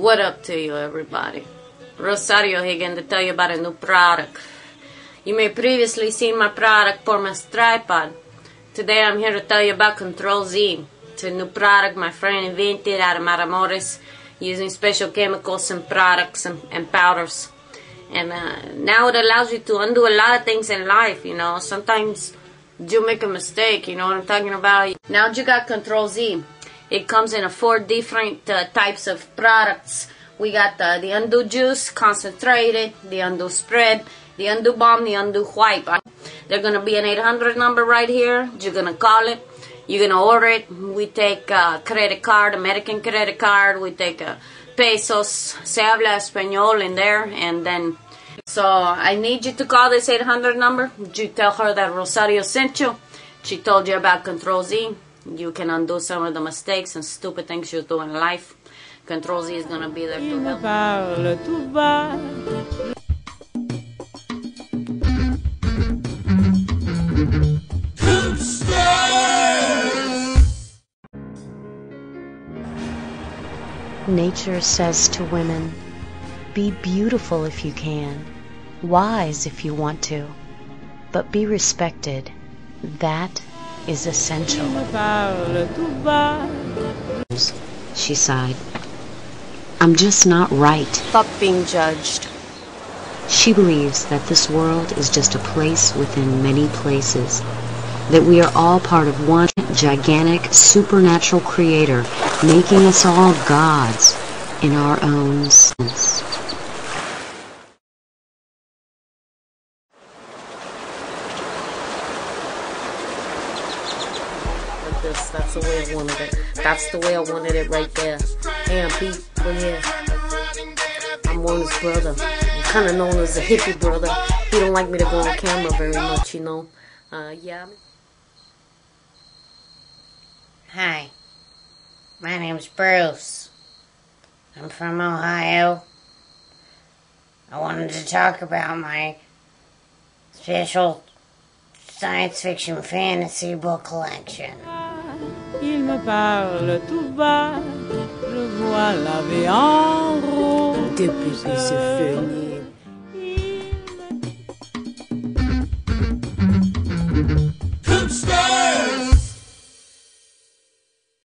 What up to you, everybody? Rosario Higgins to tell you about a new product. You may previously seen my product for my tripod. Today I'm here to tell you about Control Z. It's a new product my friend invented out of Matamores using special chemicals and products and powders. And now it allows you to undo a lot of things in life, you know. Sometimes you make a mistake, you know what I'm talking about. Now you got Control Z. It comes in 4 different types of products. We got the undo juice, concentrated, the undo spread, the undo bomb, the undo wipe. There's going to be an 800 number right here. You're going to call it. You're going to order it. We take credit card, American credit card. We take pesos, se habla español in there. And then, so I need you to call this 800 number. You tell her that Rosario sent you. She told you about Control Z. You can undo some of the mistakes and stupid things you do in life. Control Z is going to be there to help. Nature says to women, be beautiful if you can, wise if you want to, but be respected. That is essential. She sighed. I'm just not right. Fuck being judged. She believes that this world is just a place within many places, that we are all part of one gigantic supernatural creator, making us all gods in our own sense. Like this, that's the way I wanted it. That's the way I wanted it right there. Damn, Pete, we're here. I'm on his brother. I'm kind of known as a hippie brother. He don't like me to go on camera very much, you know. Yeah. Hi, my name's Bruce. I'm from Ohio. I wanted to talk about my special science fiction fantasy book collection. Il me parle tout bas, je vois la vie en rose.